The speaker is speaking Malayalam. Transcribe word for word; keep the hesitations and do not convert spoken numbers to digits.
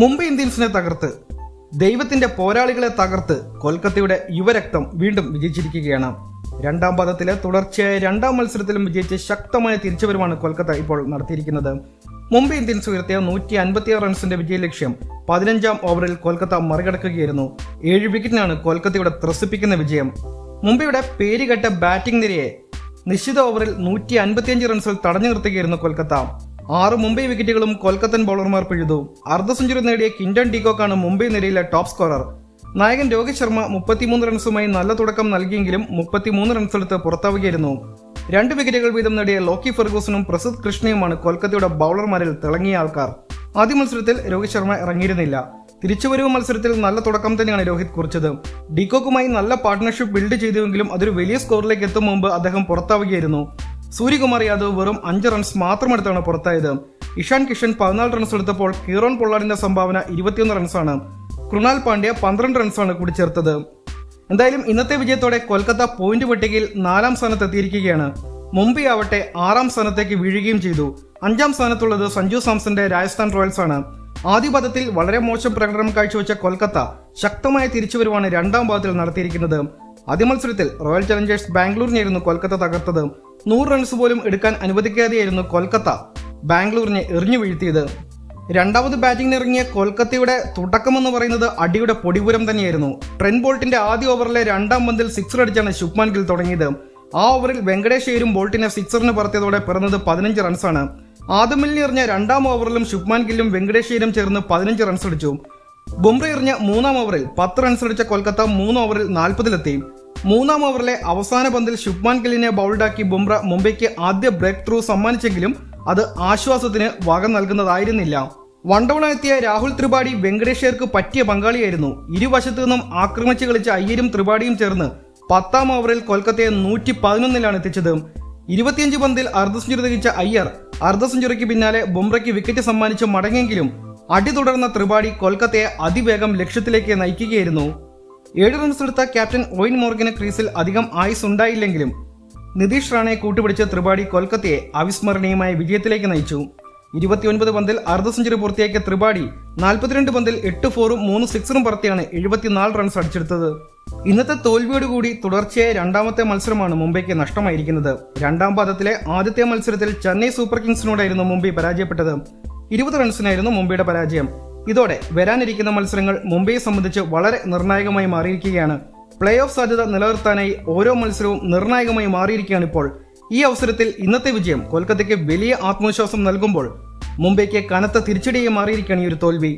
മുംബൈ ഇന്ത്യൻസിനെ തകർത്ത്, ദൈവത്തിന്റെ പോരാളികളെ തകർത്ത് കൊൽക്കത്തയുടെ യുവരക്തം വീണ്ടും വിജയിച്ചിരിക്കുകയാണ്. രണ്ടാം പാദത്തിലെ തുടർച്ചയായ രണ്ടാം മത്സരത്തിലും വിജയിച്ച് ശക്തമായ തിരിച്ചുവരവാണ് കൊൽക്കത്ത ഇപ്പോൾ നടത്തിയിരിക്കുന്നത്. മുംബൈ ഇന്ത്യൻസ് ഉയർത്തിയ നൂറ്റി അൻപത്തിയാറ് റൺസിന്റെ വിജയ ലക്ഷ്യം പതിനഞ്ചാം ഓവറിൽ കൊൽക്കത്ത മറികടക്കുകയായിരുന്നു. ഏഴ് വിക്കറ്റിനാണ് കൊൽക്കത്തയുടെ ത്രസിപ്പിക്കുന്ന വിജയം. മുംബൈയുടെ പേരുകെട്ട ബാറ്റിംഗ് നിരയെ നിശ്ചിത ഓവറിൽ നൂറ്റി അൻപത്തിയഞ്ച് റൺസിൽ തടഞ്ഞു നിർത്തുകയായിരുന്നു കൊൽക്കത്ത. ആറ് മുംബൈ വിക്കറ്റുകളും കൊൽക്കത്തൻ ബൗളർമാർ പിഴുതു. അർദ്ധ സെഞ്ചുറി നേടിയ കിൻഡൻ ഡിക്കോക്കാണ് മുംബൈ നിരയിലെ ടോപ്പ് സ്കോറർ. നായകൻ രോഹിത് ശർമ്മ മുപ്പത്തിമൂന്ന് റൺസുമായി നല്ല തുടക്കം നൽകിയെങ്കിലും മുപ്പത്തിമൂന്ന് റൺസെടുത്ത് പുറത്താവുകയായിരുന്നു. രണ്ട് വിക്കറ്റുകൾ വീതം നേടിയ ലോക്കി ഫെർഗൂസനും പ്രസിദ്ധ് കൃഷ്ണയുമാണ് കൊൽക്കത്തയുടെ ബൗളർമാരിൽ തിളങ്ങിയ ആൾക്കാർ. ആദ്യ മത്സരത്തിൽ രോഹിത് ശർമ്മ ഇറങ്ങിയിരുന്നില്ല. തിരിച്ചുവരവ് മത്സരത്തിൽ നല്ല തുടക്കം തന്നെയാണ് രോഹിത് കുറിച്ചത്. ഡിക്കോക്കുമായി നല്ല പാർട്ട്ണർഷിപ്പ് ബിൽഡ് ചെയ്തുവെങ്കിലും അതൊരു വലിയ സ്കോറിലേക്ക് എത്തും മുമ്പ് അദ്ദേഹം പുറത്താവുകയായിരുന്നു. സൂര്യകുമാർ യാദവ് വെറും അഞ്ച് റൺസ് മാത്രമെടുത്താണ് പുറത്തായത്. ഇഷാൻ കിഷൻ പതിനാല് റൺസ് എടുത്തപ്പോൾ കീറോൺ പൊള്ളാർഡിന്റെ സംഭാവന ഇരുപത്തിയൊന്ന് റൺസാണ്. കൃണാൽ പാണ്ഡ്യ പന്ത്രണ്ട് റൺസാണ് കൂടി ചേർത്തത്. എന്തായാലും ഇന്നത്തെ വിജയത്തോടെ കൊൽക്കത്ത പോയിന്റ് പട്ടികയിൽ നാലാം സ്ഥാനത്ത് എത്തിയിരിക്കുകയാണ്. മുംബൈ ആവട്ടെ ആറാം സ്ഥാനത്തേക്ക് വീഴുകയും ചെയ്തു. അഞ്ചാം സ്ഥാനത്തുള്ളത് സഞ്ജു സാംസന്റെ രാജസ്ഥാൻ റോയൽസ് ആണ്. ആദ്യ പാദത്തിൽ വളരെ മോശം പ്രകടനം കാഴ്ചവെച്ച കൊൽക്കത്ത ശക്തമായ തിരിച്ചുവരവാണ് രണ്ടാം പാദത്തിൽ നടത്തിയിരിക്കുന്നത്. ആദ്യ മത്സരത്തിൽ റോയൽ ചലഞ്ചേഴ്സ് ബാംഗ്ലൂരിനെയായിരുന്നു കൊൽക്കത്ത തകർത്തത്. നൂറ് റൺസ് പോലും എടുക്കാൻ അനുവദിക്കാതെയായിരുന്നു കൊൽക്കത്ത ബാംഗ്ലൂരിനെ എറിഞ്ഞു വീഴ്ത്തിയത്. രണ്ടാമത് ബാറ്റിംഗിനിറങ്ങിയ കൊൽക്കത്തയുടെ തുടക്കമെന്ന് പറയുന്നത് അടിയുടെ പൊടിപൂരം തന്നെയായിരുന്നു. ട്രെന്റ് ബോൾട്ടിന്റെ ആദ്യ ഓവറിലെ രണ്ടാം പന്തിൽ സിക്സർ അടിച്ചാണ് ശുഭ്മാൻ ഗിൽ തുടങ്ങിയത്. ആ ഓവറിൽ വെങ്കടേഷ് ഏരും ബോൾട്ടിനെ സിക്സറിന് പറത്തിയതോടെ പിറന്നത് പതിനഞ്ച് റൺസാണ്. ആദ്യമില്ലിന് എറിഞ്ഞ രണ്ടാം ഓവറിലും ശുഭ്മാൻ ഗില്ലും വെങ്കടേഷ് ഏരും ചേർന്ന് പതിനഞ്ച് റൺസ് അടിച്ചു. ബുംറ എറിഞ്ഞ മൂന്നാം ഓവറിൽ പത്ത് റൺസ് അടിച്ച കൊൽക്കത്ത മൂന്ന് ഓവറിൽ നാൽപ്പതിലെത്തി. മൂന്നാം ഓവറിലെ അവസാന പന്തിൽ ശുഭ്മാൻ ഗില്ലിനെ ബൗൾഡാക്കി ബുംറ മുംബൈക്ക് ആദ്യ ബ്രേക്ക് ത്രൂ സമ്മാനിച്ചെങ്കിലും അത് ആശ്വാസത്തിന് വക നൽകുന്നതായിരുന്നില്ല. വൺ ഡൗണെത്തിയ രാഹുൽ ത്രിപാഠി വെങ്കടേശ്വർക്ക് പറ്റിയ പങ്കാളിയായിരുന്നു. ഇരുവശത്തു നിന്നും ആക്രമിച്ച് കളിച്ച അയ്യരും ത്രിപാഠിയും ചേർന്ന് പത്താം ഓവറിൽ കൊൽക്കത്തയെ നൂറ്റി പതിനൊന്നിലാണ് എത്തിച്ചത്. ഇരുപത്തിയഞ്ച് പന്തിൽ അർദ്ധ സെഞ്ചുറി തികച്ച അയ്യർ അർദ്ധ സെഞ്ചുറിക്ക് പിന്നാലെ ബുംറയ്ക്ക് വിക്കറ്റ് സമ്മാനിച്ച് മടങ്ങിയെങ്കിലും അടി തുടർന്ന ത്രിപാഠി കൊൽക്കത്തയെ അതിവേഗം ലക്ഷ്യത്തിലേക്ക് നയിക്കുകയായിരുന്നു. ഏഴ് റൺസ് എടുത്ത ക്യാപ്റ്റൻ ഓയിൻ മോർഗന് ക്രീസിൽ അധികം ആയുസ് ഉണ്ടായില്ലെങ്കിലും നിതീഷ് റാണയെ കൂട്ടുപിടിച്ച ത്രിപാഠി കൊൽക്കത്തയെ അവിസ്മരണീയമായ വിജയത്തിലേക്ക് നയിച്ചു. ഇരുപത്തിയൊൻപത് പന്തിൽ അർദ്ധ സെഞ്ചുറി പൂർത്തിയാക്കിയ ത്രിപാഠി നാൽപ്പത്തിരണ്ട് പന്തിൽ എട്ട് ഫോറും മൂന്ന് സിക്സറും പറത്തിയാണ് എഴുപത്തിനാല് റൺസ് അടിച്ചെടുത്തത്. ഇന്നത്തെ തോൽവിയോടുകൂടി തുടർച്ചയായ രണ്ടാമത്തെ മത്സരമാണ് മുംബൈക്ക് നഷ്ടമായിരിക്കുന്നത്. രണ്ടാം പാദത്തിലെ ആദ്യത്തെ മത്സരത്തിൽ ചെന്നൈ സൂപ്പർ കിങ്സിനോടായിരുന്നു മുംബൈ പരാജയപ്പെട്ടത്. ഇരുപത് റൺസിനായിരുന്നു മുംബൈയുടെ പരാജയം. ഇതോടെ വരാനിരിക്കുന്ന മത്സരങ്ങൾ മുംബൈയെ സംബന്ധിച്ച് വളരെ നിർണായകമായി മാറിയിരിക്കുകയാണ്. പ്ലേ ഓഫ് സാധ്യത നിലനിർത്താനായി ഓരോ മത്സരവും നിർണായകമായി മാറിയിരിക്കുകയാണ് ഇപ്പോൾ. ഈ അവസരത്തിൽ ഇന്നത്തെ വിജയം കൊൽക്കത്തയ്ക്ക് വലിയ ആത്മവിശ്വാസം നൽകുമ്പോൾ മുംബൈക്ക് കനത്ത തിരിച്ചടിയായി മാറിയിരിക്കുകയാണ് ഈ ഒരു തോൽവി.